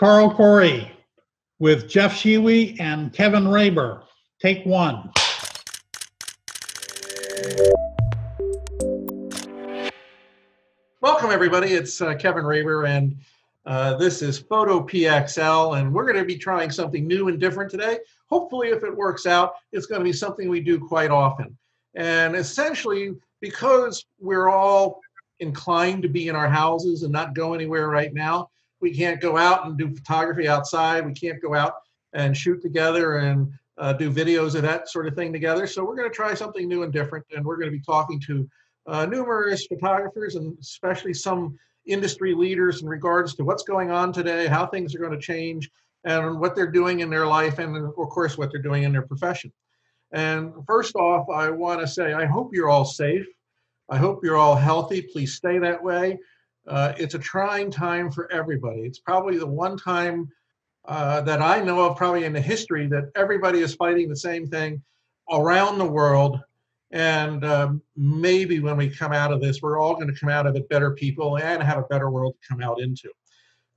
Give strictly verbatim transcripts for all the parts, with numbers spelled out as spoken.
Carl Corey with Jeff Schewe and Kevin Raber. Take one. Welcome, everybody. It's uh, Kevin Raber, and uh, this is Photo P X L, and we're going to be trying something new and different today. Hopefully, if it works out, it's going to be something we do quite often. And essentially, because we're all inclined to be in our houses and not go anywhere right now, we can't go out and do photography outside. We can't go out and shoot together and uh, do videos of that sort of thing together. So we're going to try something new and different. And we're going to be talking to uh, numerous photographers and especially some industry leaders in regards to what's going on today, how things are going to change, and what they're doing in their life, and of course, what they're doing in their profession. And first off, I want to say, I hope you're all safe. I hope you're all healthy. Please stay that way. Uh, it's a trying time for everybody. It's probably the one time uh, that I know of probably in the history that everybody is fighting the same thing around the world. And um, maybe when we come out of this, we're all going to come out of it better people and have a better world to come out into.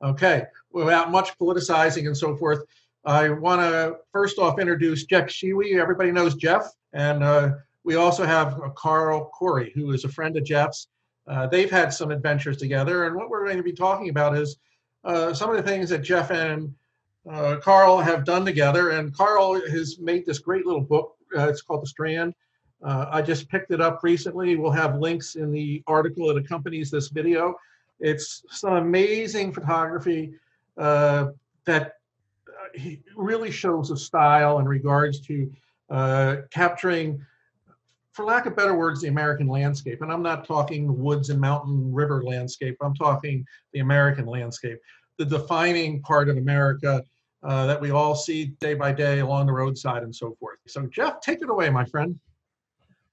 Okay, without much politicizing and so forth, I want to first off introduce Jeff Schewe. Everybody knows Jeff. And uh, we also have Carl Corey, who is a friend of Jeff's. Uh, they've had some adventures together, and what we're going to be talking about is uh, some of the things that Jeff and uh, Carl have done together. And Carl has made this great little book. Uh, it's called The Strand. Uh, I just picked it up recently. We'll have links in the article that accompanies this video. It's some amazing photography uh, that really shows a style in regards to uh, capturing, for lack of better words, the American landscape. And I'm not talking woods and mountain river landscape. I'm talking the American landscape, the defining part of America uh, that we all see day by day along the roadside and so forth. So Jeff, take it away, my friend.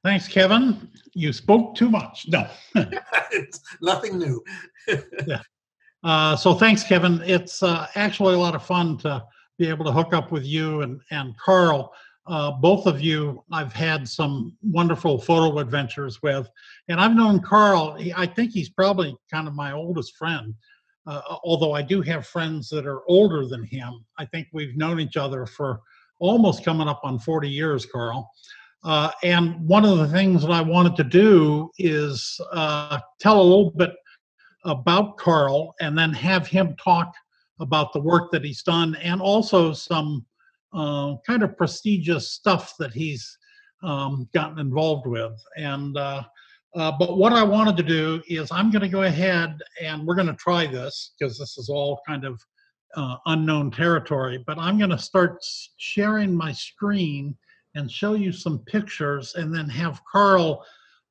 Thanks, Kevin. You spoke too much. No. It's nothing new. Yeah. uh, so thanks, Kevin. It's uh, actually a lot of fun to be able to hook up with you and, and Carl. Uh, both of you, I've had some wonderful photo adventures with, and I've known Carl. He, I think he's probably kind of my oldest friend, uh, although I do have friends that are older than him. I think we've known each other for almost coming up on forty years, Carl. Uh, and one of the things that I wanted to do is uh, tell a little bit about Carl and then have him talk about the work that he's done and also some Uh, kind of prestigious stuff that he's um, gotten involved with. And uh, uh, but what I wanted to do is I'm going to go ahead and we're going to try this because this is all kind of uh, unknown territory, but I'm going to start sharing my screen and show you some pictures and then have Carl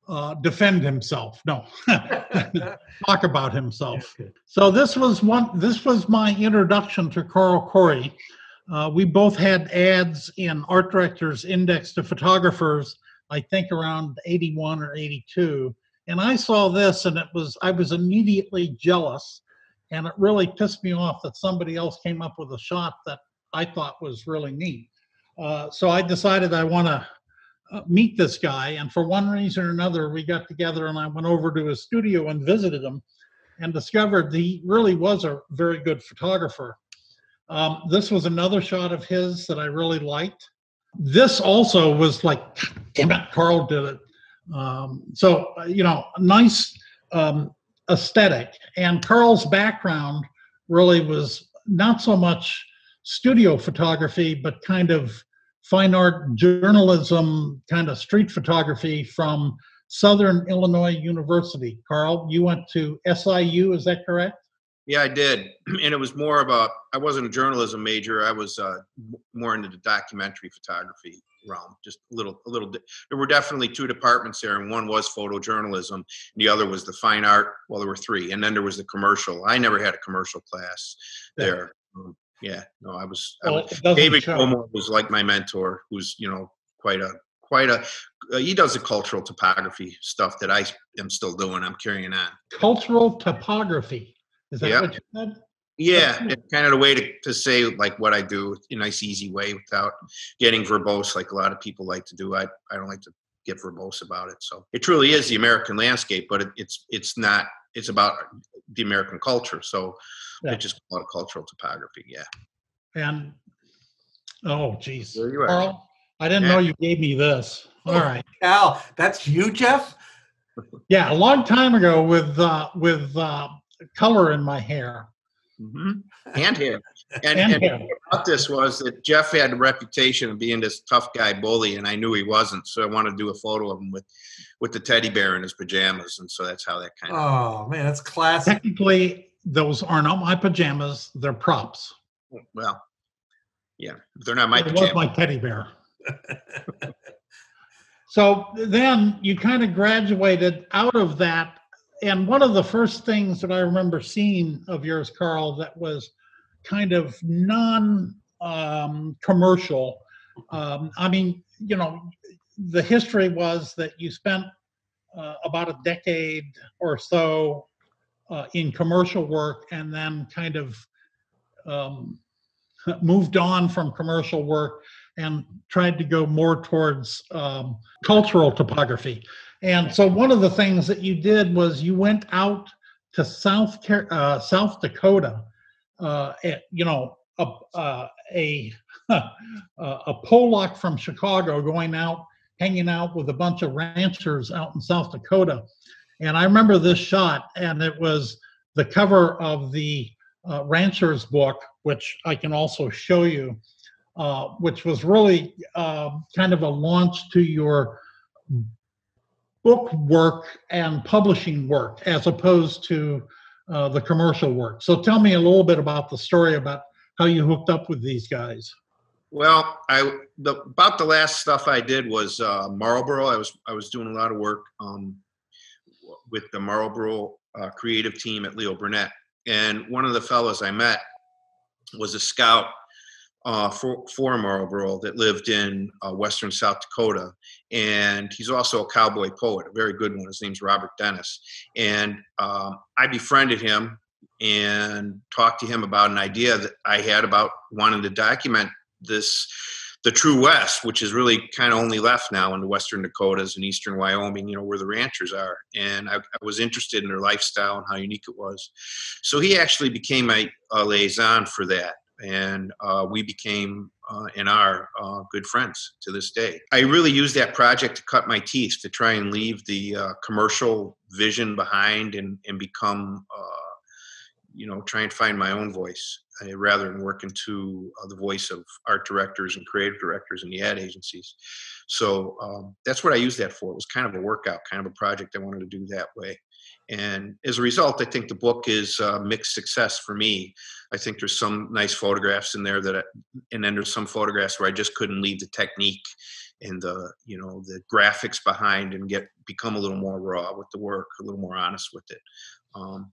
uh, defend himself. No, talk about himself. So this was one, this was my introduction to Carl Corey. Uh, we both had ads in Art Director's Index to Photographers, I think around eighty-one or eighty-two. And I saw this and it was, I was immediately jealous. And it really pissed me off that somebody else came up with a shot that I thought was really neat. Uh, so I decided I want to uh, meet this guy. And for one reason or another, we got together and I went over to his studio and visited him and discovered that he really was a very good photographer. Um, this was another shot of his that I really liked. This also was like, damn it, Carl did it. Um, so, you know, nice um, aesthetic. And Carl's background really was not so much studio photography, but kind of fine art journalism, kind of street photography from Southern Illinois University. Carl, you went to S I U, is that correct? Yeah, I did. And it was more of a, I wasn't a journalism major. I was uh, more into the documentary photography realm, just a little, a little. There were definitely two departments there, and one was photojournalism, and the other was the fine art. Well, there were three, and then there was the commercial. I never had a commercial class there. Um, yeah, no, I was, I was well, David Cuomo was like my mentor, who's, you know, quite a, quite a, uh, he does the cultural topography stuff that I am still doing. I'm carrying on. Cultural topography. Is that yeah. what you said? Yeah, cool. It's kind of the way to, to say like what I do in a nice, easy way without getting verbose like a lot of people like to do. I, I don't like to get verbose about it. So it truly is the American landscape, but it, it's it's not it's about the American culture. So yeah. I just call it cultural topography. Yeah. And oh, geez. Where you at? Carl, I didn't yeah. know you gave me this. All oh, right. Al, that's you, Jeff? Yeah, a long time ago with uh, with uh, color in my hair. Mm-hmm. And hair. And, and, and hair. About this was that Jeff had a reputation of being this tough guy bully, and I knew he wasn't, so I wanted to do a photo of him with, with the teddy bear in his pajamas, and so that's how that kind of... Oh, man, that's classic. Technically, those are not my pajamas. They're props. Well, yeah, they're not my pajamas. It was my teddy bear. So then you kind of graduated out of that. And one of the first things that I remember seeing of yours, Carl, that was kind of non-commercial. Um, um, I mean, you know, the history was that you spent uh, about a decade or so uh, in commercial work and then kind of um, moved on from commercial work and tried to go more towards um, cultural topography. And so one of the things that you did was you went out to South uh, South Dakota, uh, at, you know, a uh, a, a Pollock from Chicago going out, hanging out with a bunch of ranchers out in South Dakota. And I remember this shot, and it was the cover of the uh, Ranchers book, which I can also show you, uh, which was really uh, kind of a launch to your book work and publishing work as opposed to uh, the commercial work. So tell me a little bit about the story about how you hooked up with these guys. Well, I the, about the last stuff I did was uh, Marlboro. I was I was doing a lot of work um, with the Marlboro uh, creative team at Leo Burnett, and one of the fellows I met was a scout Uh, for, for Marlboro that lived in uh, western South Dakota. And he's also a cowboy poet, a very good one. His name's Robert Dennis. And uh, I befriended him and talked to him about an idea that I had about wanting to document this, the true West, which is really kind of only left now in the western Dakotas and eastern Wyoming, you know, where the ranchers are. And I, I was interested in their lifestyle and how unique it was. So he actually became my uh, liaison for that. And uh, we became uh, and are uh, good friends to this day. I really used that project to cut my teeth to try and leave the uh, commercial vision behind and, and become, uh, you know, try and find my own voice uh, rather than working to uh, the voice of art directors and creative directors in the ad agencies. So um, that's what I used that for. It was kind of a workout, kind of a project I wanted to do that way. And as a result, I think the book is a mixed success for me. I think there's some nice photographs in there that, I, and then there's some photographs where I just couldn't leave the technique and the, you know, the graphics behind and get become a little more raw with the work, a little more honest with it. Um,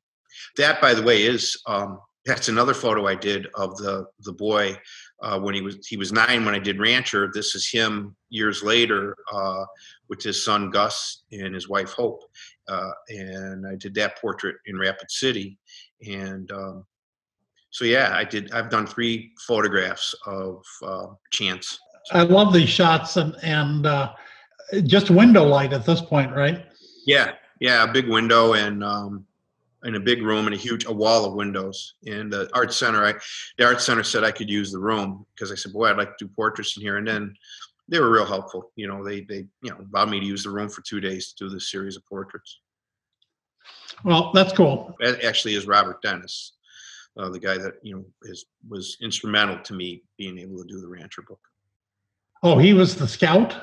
that, by the way, is um, that's another photo I did of the the boy uh, when he was he was nine when I did Rancher. This is him years later uh, with his son Gus and his wife Hope. Uh, and I did that portrait in Rapid City. And um, so, yeah, I did, I've done three photographs of uh, Chance. I love these shots and, and uh, just window light at this point, right? Yeah. Yeah. A big window and, um, in a big room and a huge, a wall of windows. And the Arts Center, I, the Arts Center said I could use the room because I said, boy, I'd like to do portraits in here. And then they were real helpful. You know, they, they, you know, allowed me to use the room for two days to do this series of portraits. Well, that's cool. That actually is Robert Dennis, uh, the guy that, you know, is, was instrumental to me being able to do the Rancher book. Oh, he was the scout?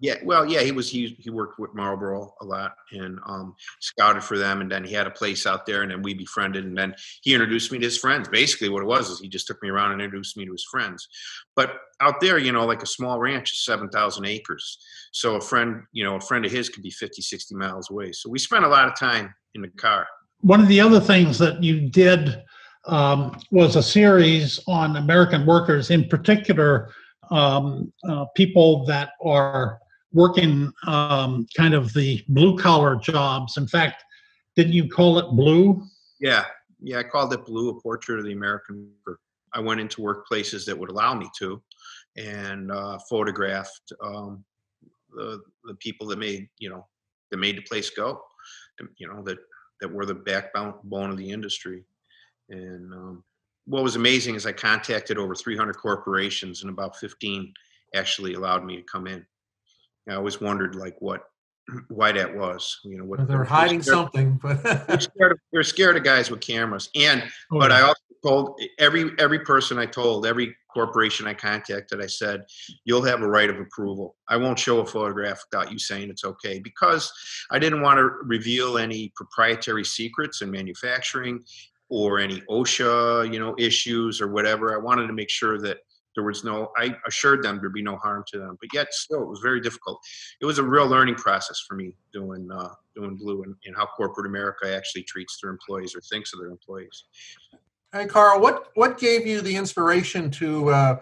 Yeah. Well, yeah, he was, he, he worked with Marlboro a lot and um, scouted for them. And then he had a place out there and then we befriended and then he introduced me to his friends. Basically what it was is he just took me around and introduced me to his friends. But out there, you know, like a small ranch is seven thousand acres. So a friend, you know, a friend of his could be fifty, sixty miles away. So we spent a lot of time in the car. One of the other things that you did um, was a series on American workers, in particular, um, uh, people that are working um, kind of the blue-collar jobs. In fact, didn't you call it Blue? Yeah. Yeah, I called it Blue, a portrait of the American worker. I went into workplaces that would allow me to and uh, photographed um, the, the people that made, you know, that made the place go, you know, that that were the backbone of the industry. And um, what was amazing is I contacted over three hundred corporations, and about fifteen actually allowed me to come in. And I always wondered, like, what, why that was. You know, what, well, they're, they're hiding scared, something. But they're, scared of, they're scared of guys with cameras. And oh, but yeah. I also told every every person I told, every corporation I contacted, I said, "You'll have a right of approval. I won't show a photograph without you saying it's okay," because I didn't want to reveal any proprietary secrets in manufacturing or any OSHA, you know, issues or whatever. I wanted to make sure that there was no, I assured them there'd be no harm to them, but yet still it was very difficult. It was a real learning process for me doing uh, doing Blue, and, and how corporate America actually treats their employees or thinks of their employees. Hey, Carl, what, what gave you the inspiration to, uh,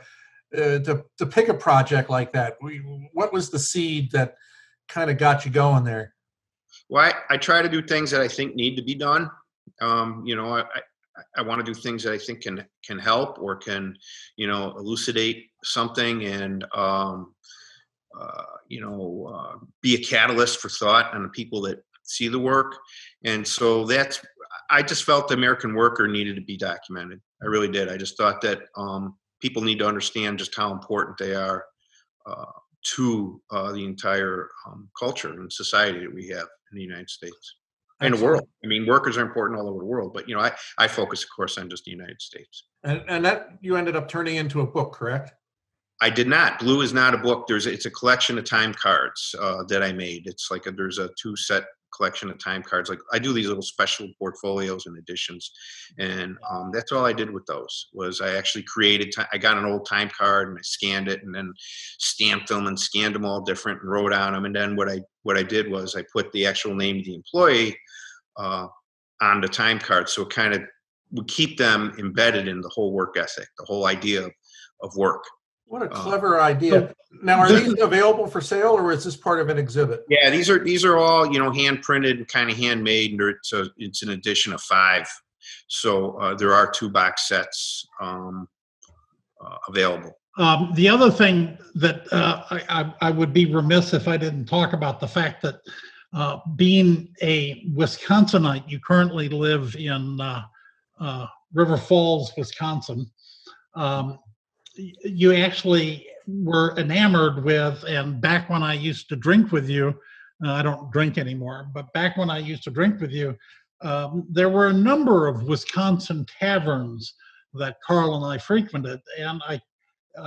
uh, to, to pick a project like that? We, what was the seed that kind of got you going there? Well, I, I try to do things that I think need to be done. Um, you know, I, I, I want to do things that I think can, can help or can, you know, elucidate something and, um, uh, you know, uh, be a catalyst for thought on the people that see the work. And so that's, I just felt the American worker needed to be documented. I really did. I just thought that um, people need to understand just how important they are uh, to uh, the entire um, culture and society that we have in the United States. In the world. I mean, workers are important all over the world, but, you know, I, I focus, of course, on just the United States. And, and that you ended up turning into a book, correct? I did not. Blue is not a book. There's It's a collection of time cards uh, that I made. It's like a, there's a two-set collection of time cards. Like, I do these little special portfolios and editions, and um, that's all I did with those was I actually created, t- I got an old time card and I scanned it and then stamped them and scanned them all different and wrote on them. And then what I what I did was I put the actual name of the employee uh, on the time card, so it kind of would keep them embedded in the whole work ethic, the whole idea of, of work. What a clever um, idea. Now, are these available for sale, or is this part of an exhibit? Yeah, these are these are all, you know, hand-printed and kind of handmade, and it's, a, it's an edition of five. So uh, there are two box sets um, uh, available. Um, the other thing that uh, I, I would be remiss if I didn't talk about the fact that uh, being a Wisconsinite, you currently live in uh, uh, River Falls, Wisconsin. Um You actually were enamored with, and back when I used to drink with you, uh, I don't drink anymore, but back when I used to drink with you, um, there were a number of Wisconsin taverns that Carl and I frequented, and I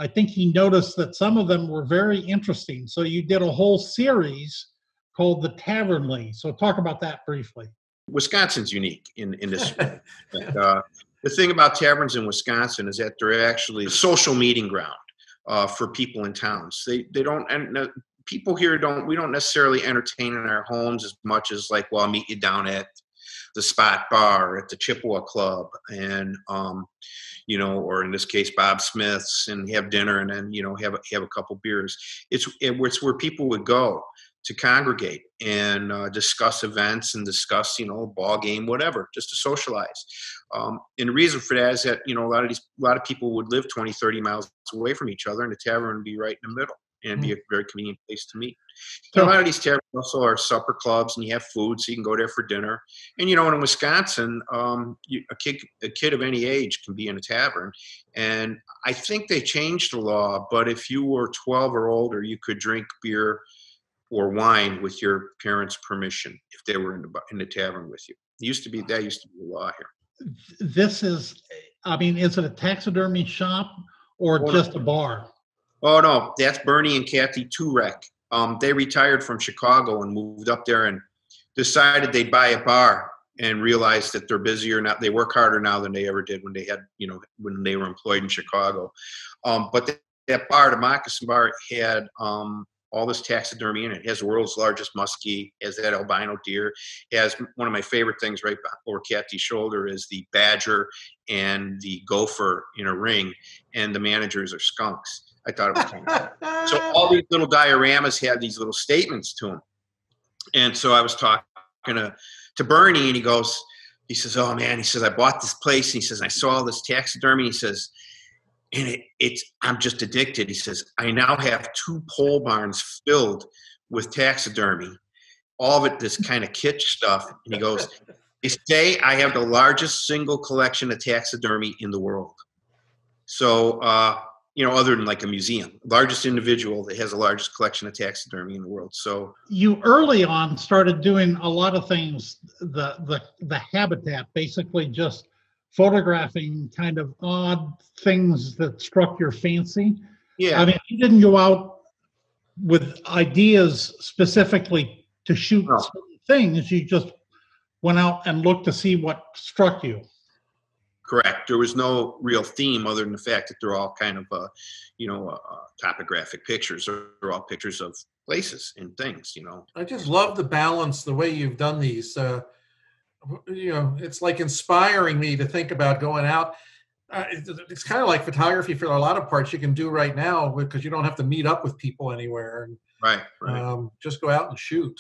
I think he noticed that some of them were very interesting. So you did a whole series called The Tavernly. So talk about that briefly. Wisconsin's unique in, in this way. But, uh, the thing about taverns in Wisconsin is that they're actually a social meeting ground uh, for people in towns. They they don't, and people here don't, we don't necessarily entertain in our homes as much as like, well, I'll meet you down at the Spot Bar, at the Chippewa Club, and, um, you know, or in this case, Bob Smith's, and have dinner and then, you know, have a, have a couple beers. It's, it's where people would go to congregate and uh, discuss events and discuss, you know, ball game, whatever, just to socialize. Um, and the reason for that is that, you know, a lot of these, a lot of people would live twenty, thirty miles away from each other, and the tavern would be right in the middle, and it'd be a very convenient place to meet. So a lot of these taverns also are supper clubs, and you have food, so you can go there for dinner. And, you know, in Wisconsin, um, you, a kid, a kid of any age can be in a tavern. And I think they changed the law, but if you were twelve or older, you could drink beer or wine with your parents' permission if they were in the, in the tavern with you. It used to be, that used to be the law here. This is, I mean, is it a taxidermy shop or oh, just no. a bar? Oh, no, that's Bernie and Kathy Turek. Um, they retired from Chicago and moved up there and decided they'd buy a bar and realized that they're busier now. They work harder now than they ever did when they had, you know, when they were employed in Chicago. Um, but that, that bar, the Moccasin Bar, had, um, all this taxidermy in it. It has the world's largest muskie, has that albino deer, it has one of my favorite things right over Kathy's shoulder is the badger and the gopher in a ring, and the managers are skunks. I thought it was kind of cool. So all these little dioramas have these little statements to them. And so I was talking to, to Bernie, and he goes, he says, oh man, he says, I bought this place, and he says, I saw all this taxidermy, he says, and it, it's, I'm just addicted. He says, I now have two pole barns filled with taxidermy, all of it, this kind of kitsch stuff. And he goes, They say I have the largest single collection of taxidermy in the world. So, uh, you know, other than like a museum, largest individual that has the largest collection of taxidermy in the world. So you early on started doing a lot of things, the the, the habitat, basically just photographing kind of odd things that struck your fancy. Yeah. I mean, you didn't go out with ideas specifically to shoot no. things. You just went out and looked to see what struck you. Correct. There was no real theme other than the fact that they're all kind of, uh, you know, uh, topographic pictures. They're all pictures of places and things, you know. I just love the balance, the way you've done these. Uh, you know, it's like inspiring me to think about going out. Uh, it's, it's kind of like photography for a lot of parts you can do right now because you don't have to meet up with people anywhere. And, right, right. Um, just go out and shoot.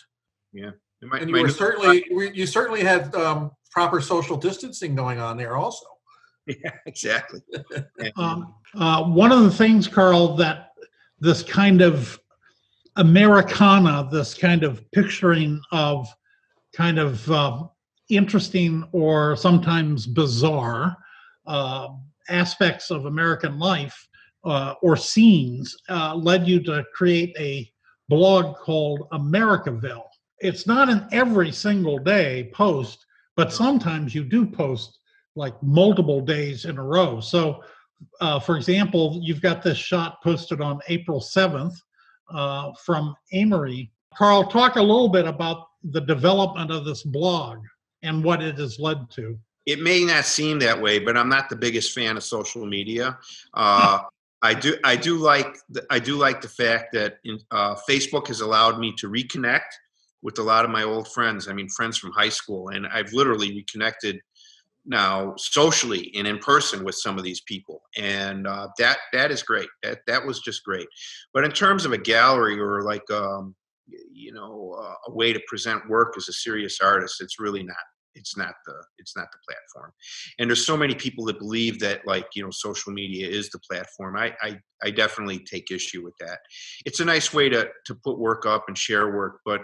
Yeah. Might, and you were certainly, you certainly had um, proper social distancing going on there also. Yeah, exactly. um, uh, one of the things, Carl, that this kind of Americana, this kind of picturing of kind of uh, interesting or sometimes bizarre uh, aspects of American life uh, or scenes uh, led you to create a blog called Americaville. It's not an every single day post, but sometimes you do post like multiple days in a row. So, uh, for example, you've got this shot posted on April seventh uh, from Amory. Carl, talk a little bit about the development of this blog and what it has led to. It may not seem that way, but I'm not the biggest fan of social media. Uh, I do, I do like, the, I do like the fact that in, uh, Facebook has allowed me to reconnect with a lot of my old friends. I mean, friends from high school, and I've literally reconnected now socially and in person with some of these people, and uh, that that is great. That that was just great. But in terms of a gallery or like um, you know uh, a way to present work as a serious artist, it's really not. It's not the it's not the platform. And there's so many people that believe that like you know social media is the platform. I I, I definitely take issue with that. It's a nice way to to put work up and share work, but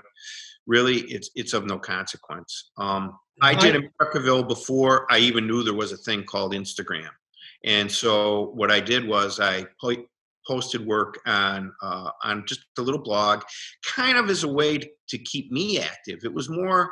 really it's it's of no consequence. Um, I did Americaville before I even knew there was a thing called Instagram. And so what I did was I po- posted work on uh, on just a little blog, kind of as a way to, to keep me active. It was more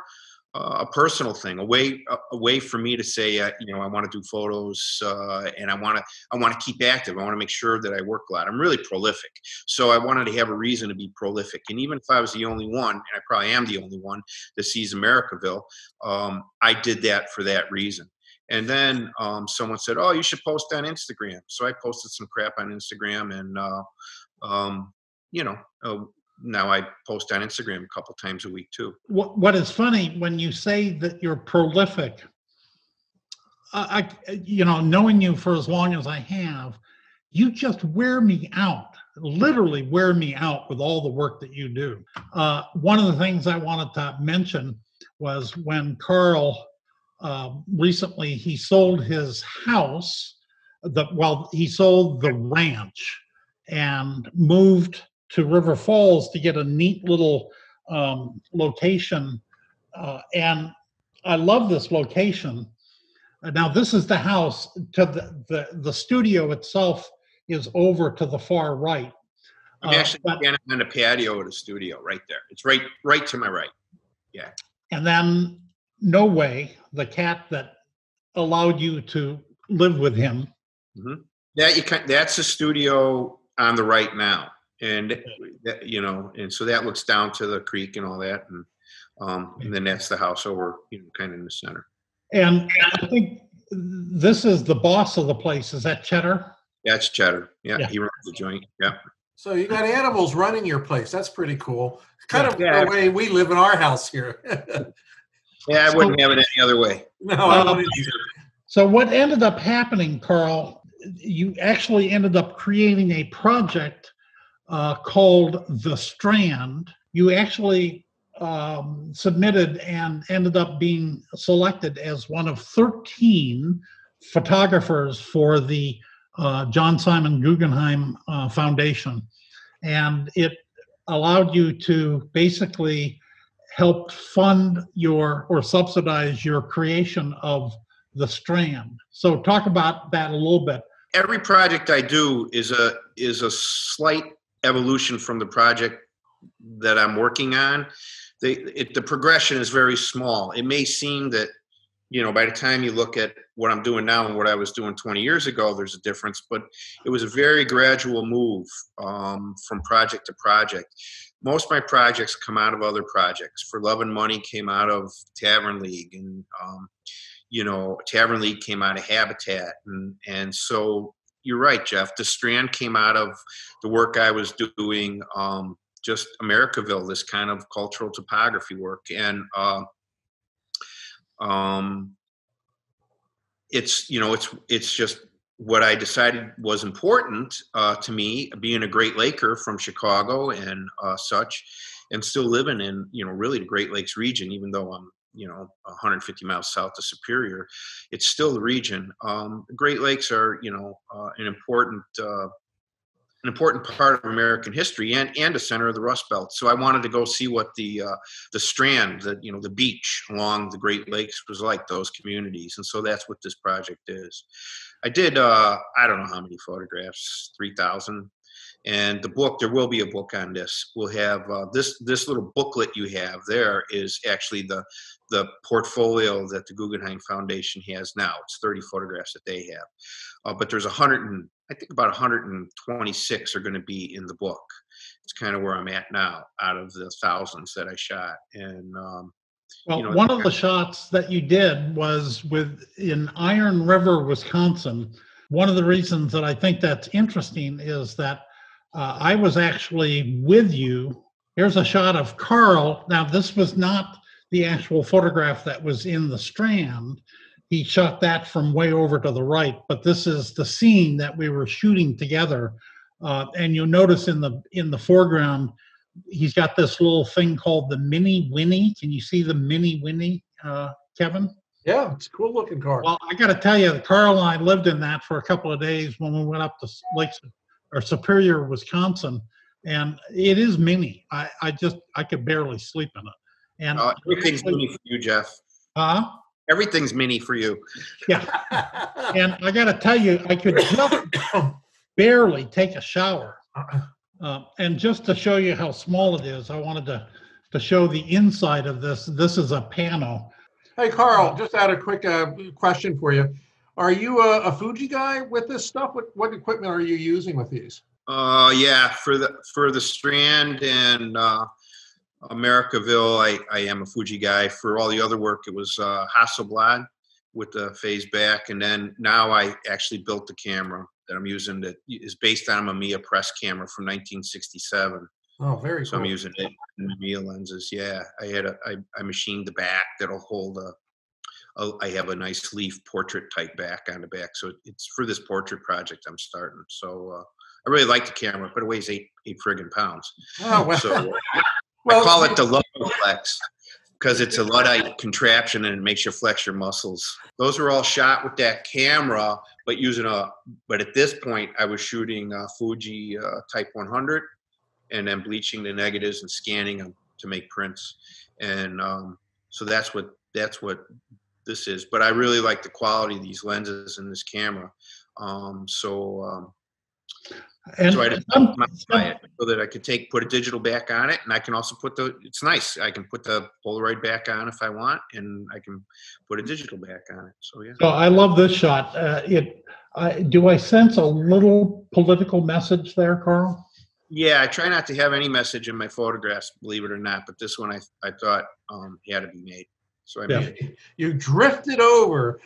uh, a personal thing, a way a, a way for me to say, uh, you know, I want to do photos uh, and I want to I want to keep active. I want to make sure that I work a lot. I'm really prolific, so I wanted to have a reason to be prolific. And even if I was the only one, and I probably am the only one that sees Americaville, um, I did that for that reason. And then um, someone said, "Oh, you should post on Instagram." So I posted some crap on Instagram, and uh, um, you know. Uh, Now I post on Instagram a couple times a week too. What, what is funny when you say that you're prolific, I, I, you know, knowing you for as long as I have, you just wear me out, literally wear me out with all the work that you do. Uh, one of the things I wanted to mention was when Carl, uh, recently he sold his house, the, well, he sold the ranch and moved to River Falls to get a neat little um, location. Uh, and I love this location. Uh, now this is the house. To the, the, the studio itself is over to the far right. Uh, I'm actually but, on the patio of the studio right there. It's right, right to my right. Yeah. And then No Way, the cat that allowed you to live with him. Mm-hmm. That you can, that's the studio on the right now. And, you know, and so that looks down to the creek and all that. And, um, and then that's the house over, you know, kind of in the center. And I think this is the boss of the place. Is that Cheddar? That's Cheddar. Yeah, yeah. He runs the joint. Yeah. So you got animals running your place. That's pretty cool. It's kind yeah. of the way we live in our house here. yeah, I so, wouldn't have it any other way. No, I um, wouldn't either. So what ended up happening, Carl, you actually ended up creating a project Uh, called The Strand. You actually um, submitted and ended up being selected as one of thirteen photographers for the uh, John Simon Guggenheim uh, Foundation. And it allowed you to basically helped fund your or subsidize your creation of The Strand. So talk about that a little bit. Every project I do is a is a slight evolution from the project that I'm working on. They, it, the progression is very small. It may seem that, you know, by the time you look at what I'm doing now and what I was doing twenty years ago, there's a difference, but it was a very gradual move um, from project to project. Most of my projects come out of other projects. For Love and Money came out of Tavern League, and, um, you know, Tavern League came out of Habitat. And, and so you're right, Jeff, The Strand came out of the work I was doing, um, just Americaville, this kind of cultural topography work. And, uh, um, it's, you know, it's, it's just what I decided was important, uh, to me, being a Great Laker from Chicago and, uh, such, and still living in, you know, really the Great Lakes region, even though I'm, you know, one hundred fifty miles south of Superior, it's still the region. Um, the Great Lakes are, you know, uh, an important, uh, an important part of American history and, and a center of the Rust Belt. So I wanted to go see what the uh, the Strand, the, you know, the beach along the Great Lakes was like, those communities. And so that's what this project is. I did, uh, I don't know how many photographs, three thousand. And the book, there will be a book on this. We'll have uh, this this little booklet you have there is actually the the portfolio that the Guggenheim Foundation has now. It's thirty photographs that they have, uh, but there's one hundred, I think about one hundred twenty-six are going to be in the book. It's kind of where I'm at now, out of the thousands that I shot. And um, well, you know, one of the shots that you did was with in Iron River, Wisconsin. One of the reasons that I think that's interesting is that uh, I was actually with you. Here's a shot of Carl. Now, this was not the actual photograph that was in The Strand. He shot that from way over to the right, but this is the scene that we were shooting together. Uh, and you'll notice in the in the foreground, he's got this little thing called the Mini Winnie. Can you see the Mini Winnie, uh, Kevin? Yeah, it's a cool looking car. Well, I got to tell you, Carl and I lived in that for a couple of days when we went up to Lake or Superior, Wisconsin, and it is mini. I, I just I could barely sleep in it. And uh, everything's actually, mini for you, Jeff. Huh? Everything's mini for you. Yeah. And I got to tell you, I could just barely take a shower. Uh, and just to show you how small it is, I wanted to to show the inside of this. This is a panel. Hey, Carl, just had a quick uh, question for you. Are you a, a Fuji guy with this stuff? What, what equipment are you using with these? Uh, yeah, for the for the Strand and uh, Americaville, I, I am a Fuji guy. For all the other work, it was uh, Hasselblad with the phase back. And then now I actually built the camera that I'm using that is based on a Mamiya press camera from nineteen sixty-seven. Oh, very so cool. I'm using it in Mamiya lenses. Yeah, I had a I, I machined the back that'll hold a, a. I have a nice leaf portrait type back on the back, so it's for this portrait project I'm starting. So uh, I really like the camera, but it weighs eight eight friggin' pounds. Oh, well. So well, I call it the Luddoflex because it's a Luddite contraption and it makes you flex your muscles. Those are all shot with that camera, but using a. But at this point, I was shooting a Fuji uh, Type one hundred. And then bleaching the negatives and scanning them to make prints. And um, so that's what that's what this is. But I really like the quality of these lenses and this camera. Um, so, um, and so I just modify it so that I could take, put a digital back on it. And I can also put the, it's nice. I can put the Polaroid back on if I want, and I can put a digital back on it. So, yeah. So I love this shot. Uh, it. I, do I sense a little political message there, Carl? Yeah, I try not to have any message in my photographs, believe it or not. But this one, I I thought um, had to be made, so I yeah. made it. You drifted over.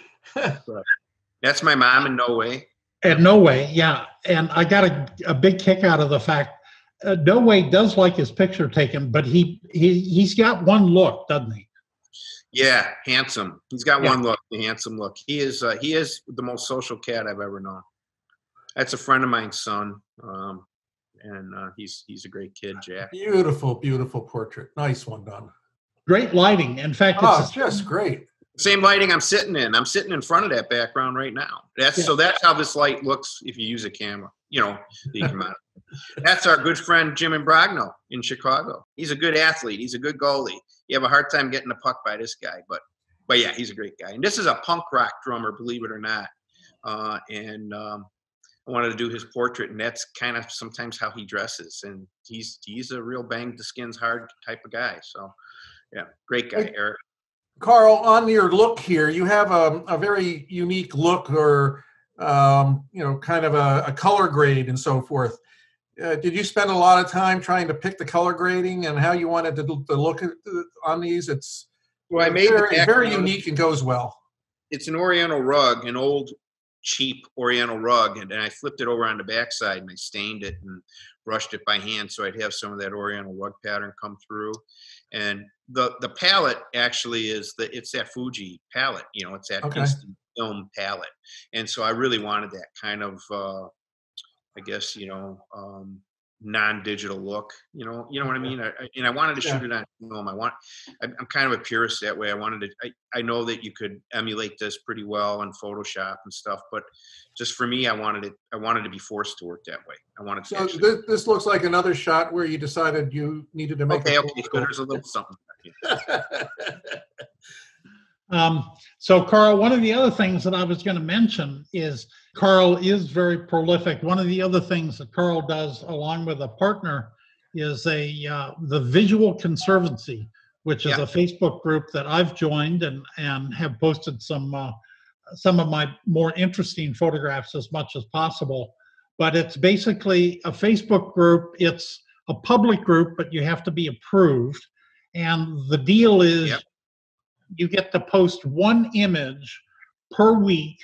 That's my mom in no way. And no way, yeah. And I got a a big kick out of the fact uh, no way does like his picture taken, but he he he's got one look, doesn't he? Yeah, handsome. He's got yeah. one look, the handsome look. He is uh, he is the most social cat I've ever known. That's a friend of mine's son. Um, And uh, he's he's a great kid, Jack. Beautiful, beautiful portrait. Nice one, Don. Great lighting. In fact, oh, it's just great. Same lighting I'm sitting in. I'm sitting in front of that background right now. That's yeah. so. That's how this light looks if you use a camera. You know, you come out. That's our good friend Jim Imbrogno in Chicago. He's a good athlete. He's a good goalie. you have a hard time getting a puck by this guy. But but yeah, he's a great guy. And this is a punk rock drummer, believe it or not. Uh, and um, I wanted to do his portrait, and that's kind of sometimes how he dresses. And he's he's a real bang the skins hard type of guy. So yeah, great guy, Eric. Carl, on your look here, you have a, a very unique look, or um, you know, kind of a, a color grade and so forth. Uh, did you spend a lot of time trying to pick the color grading and how you wanted to, to look at the, on these? It's well, I made very, very unique and goes well. It's an Oriental rug, an old cheap Oriental rug, and, and I flipped it over on the backside and I stained it and brushed it by hand so I'd have some of that Oriental rug pattern come through. And the the palette actually is the it's that Fuji palette, you know, it's that okay. instant film palette. And so I really wanted that kind of uh, I guess, you know, um, non-digital look, you know, you know what I mean? I, I, and I wanted to shoot it on film. I want, I, I'm kind of a purist that way. I wanted to, I, I know that you could emulate this pretty well in Photoshop and stuff, but just for me, I wanted it, I wanted to be forced to work that way. I wanted to. So this, this looks like another shot where you decided you needed to make okay, a okay, so there's a little something. Um, so Carl, one of the other things that I was going to mention is Carl is very prolific. One of the other things that Carl does along with a partner is a uh, the Visual Conservancy, which is yeah. a Facebook group that I've joined and, and have posted some, uh, some of my more interesting photographs as much as possible. But it's basically a Facebook group. It's a public group, but you have to be approved. And the deal is... Yeah. You get to post one image per week,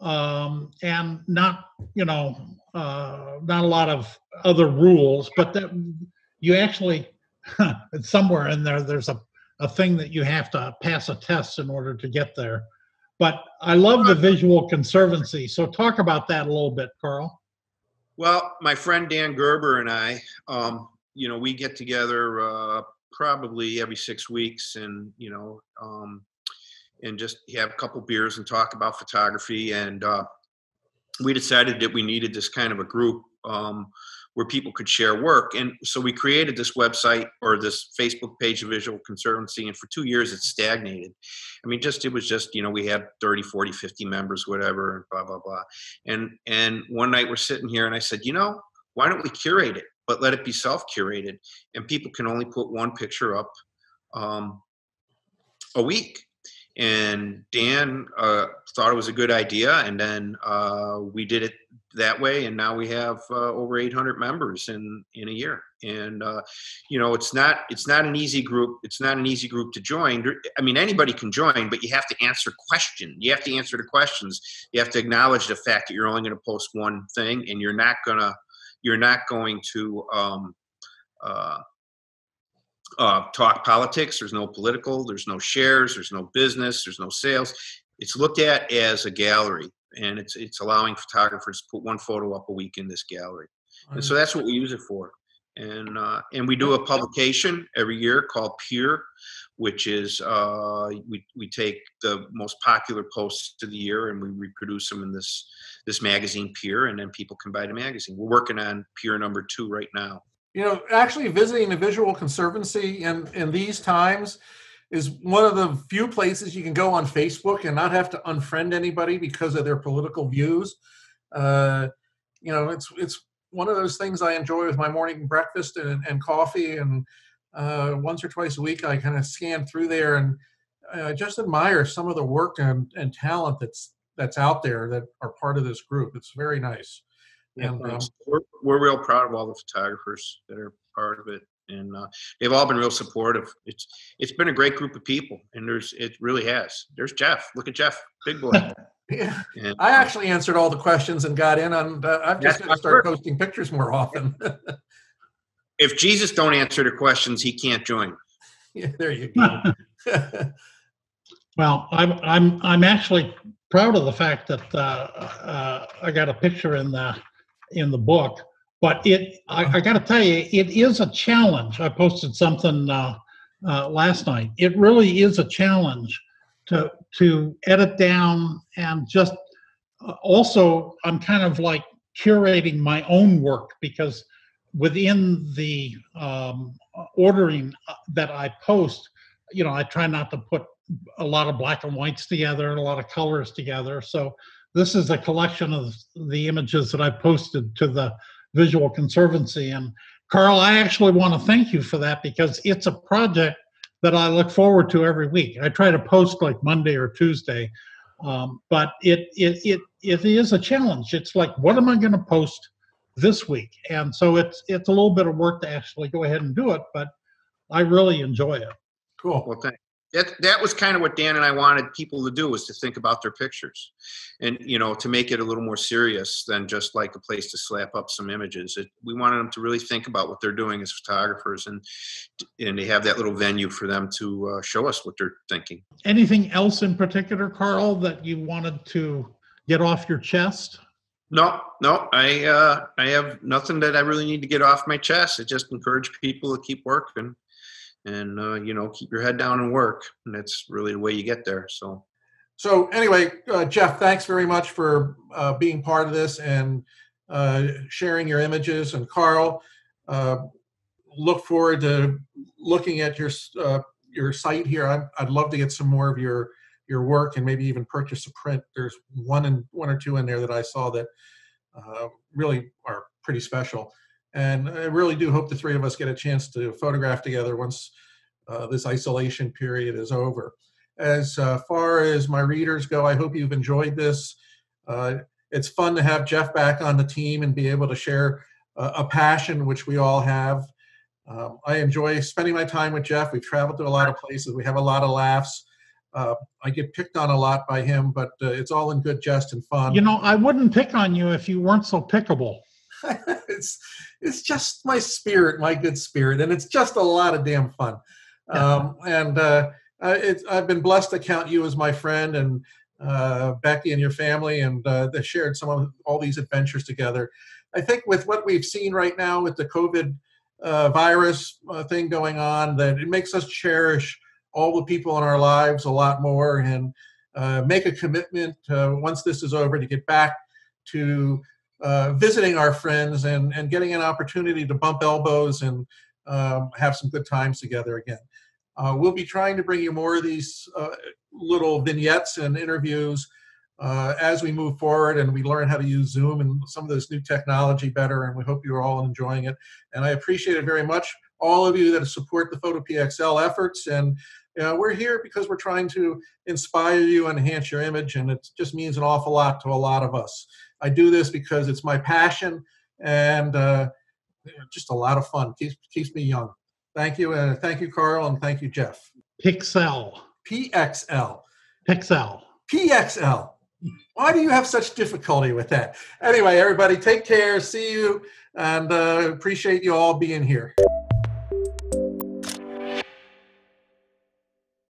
um, and not, you know, uh, not a lot of other rules, but that you actually, somewhere in there, there's a, a thing that you have to pass a test in order to get there. But I love the Visual Conservancy. So talk about that a little bit, Carl. Well, my friend Dan Gerber and I, um, you know, we get together uh, probably every six weeks and, you know, um, and just have a couple beers and talk about photography. And uh, we decided that we needed this kind of a group um, where people could share work. And so we created this website or this Facebook page of Visual Conservancy. And for two years, it stagnated. I mean, just, it was just, you know, we had thirty, forty, fifty members, whatever, and blah, blah, blah. And, and one night we're sitting here and I said, you know, why don't we curate it? But let it be self-curated, and people can only put one picture up um, a week. And Dan uh, thought it was a good idea, and then uh, we did it that way, and now we have uh, over eight hundred members in in a year. And uh, you know, it's not it's not an easy group. It's not an easy group to join. I mean, anybody can join, but you have to answer questions. You have to answer the questions. You have to acknowledge the fact that you're only going to post one thing, and you're not going to. You're not going to um, uh, uh, talk politics. There's no political, there's no shares, there's no business, there's no sales. It's looked at as a gallery, and it's it's allowing photographers to put one photo up a week in this gallery. And so that's what we use it for. And uh, and we do a publication every year called Peer, which is uh, we we take the most popular posts of the year and we reproduce them in this this magazine Peer, and then people can buy the magazine. We're working on Peer number two right now. You know, actually visiting the Visual Conservancy in in these times is one of the few places you can go on Facebook and not have to unfriend anybody because of their political views. Uh, you know, it's it's. One of those things I enjoy with my morning breakfast and, and coffee, and uh, once or twice a week I kind of scan through there and uh, just admire some of the work and, and talent that's that's out there that are part of this group. It's very nice. Yeah, and, um, we're, we're real proud of all the photographers that are part of it, and uh, they've all been real supportive. It's it's been a great group of people, and there's it really has. There's Jeff. Look at Jeff, big boy. Yeah. And, I actually answered all the questions and got in on. Uh, I've just got to start work. posting pictures more often. If Jesus don't answer the questions, he can't join. Yeah, there you go. Well, I'm I'm I'm actually proud of the fact that uh, uh, I got a picture in the in the book, but it I, I got to tell you, it is a challenge. I posted something uh, uh, last night. It really is a challenge. To, to edit down and just uh, also I'm kind of like curating my own work, because within the um, ordering that I post, you know, I try not to put a lot of black and whites together and a lot of colors together. So this is a collection of the images that I posted to the Visual Conservancy. And Carl, I actually want to thank you for that, because it's a project that I look forward to every week. I try to post like Monday or Tuesday, um, but it, it, it, it is a challenge. It's like, what am I going to post this week? And so it's, it's a little bit of work to actually go ahead and do it, but I really enjoy it. Cool. Well, thanks. That, that was kind of what Dan and I wanted people to do, was to think about their pictures and, you know, to make it a little more serious than just like a place to slap up some images. It, we wanted them to really think about what they're doing as photographers, and and they have that little venue for them to uh, show us what they're thinking. Anything else in particular, Carl, that you wanted to get off your chest? No, no, I, uh, I have nothing that I really need to get off my chest. I just encourage people to keep working. And, uh, you know, keep your head down and work. And that's really the way you get there. So, so anyway, uh, Jeff, thanks very much for uh, being part of this and uh, sharing your images. And Carl, uh, look forward to looking at your uh, your site here. I'd, I'd love to get some more of your your work and maybe even purchase a print. There's one and one or two in there that I saw that uh, really are pretty special. And I really do hope the three of us get a chance to photograph together once uh, this isolation period is over. As uh, far as my readers go, I hope you've enjoyed this. Uh, it's fun to have Jeff back on the team and be able to share uh, a passion, which we all have. Um, I enjoy spending my time with Jeff. We've traveled to a lot of places. We have a lot of laughs. Uh, I get picked on a lot by him, but uh, it's all in good jest and fun. You know, I wouldn't pick on you if you weren't so pickable. It's it's just my spirit, my good spirit, and it's just a lot of damn fun. Um, and uh, it's, I've been blessed to count you as my friend, and uh, Becky and your family, and uh, they shared some of all these adventures together. I think with what we've seen right now with the COVID uh, virus uh, thing going on, that it makes us cherish all the people in our lives a lot more, and uh, make a commitment uh, once this is over to get back to Uh, visiting our friends and, and getting an opportunity to bump elbows and um, have some good times together again. Uh, we'll be trying to bring you more of these uh, little vignettes and interviews uh, as we move forward and we learn how to use Zoom and some of this new technology better, and we hope you're all enjoying it. And I appreciate it very much, all of you that support the Photo P X L efforts, and you know, we're here because we're trying to inspire you and enhance your image, and it just means an awful lot to a lot of us. I do this because it's my passion, and uh, just a lot of fun. Keeps, keeps me young. Thank you. And uh, thank you, Carl. And thank you, Jeff. P X L. P X L. P X L. P X L. Why do you have such difficulty with that? Anyway, everybody, take care. See you. And uh, appreciate you all being here.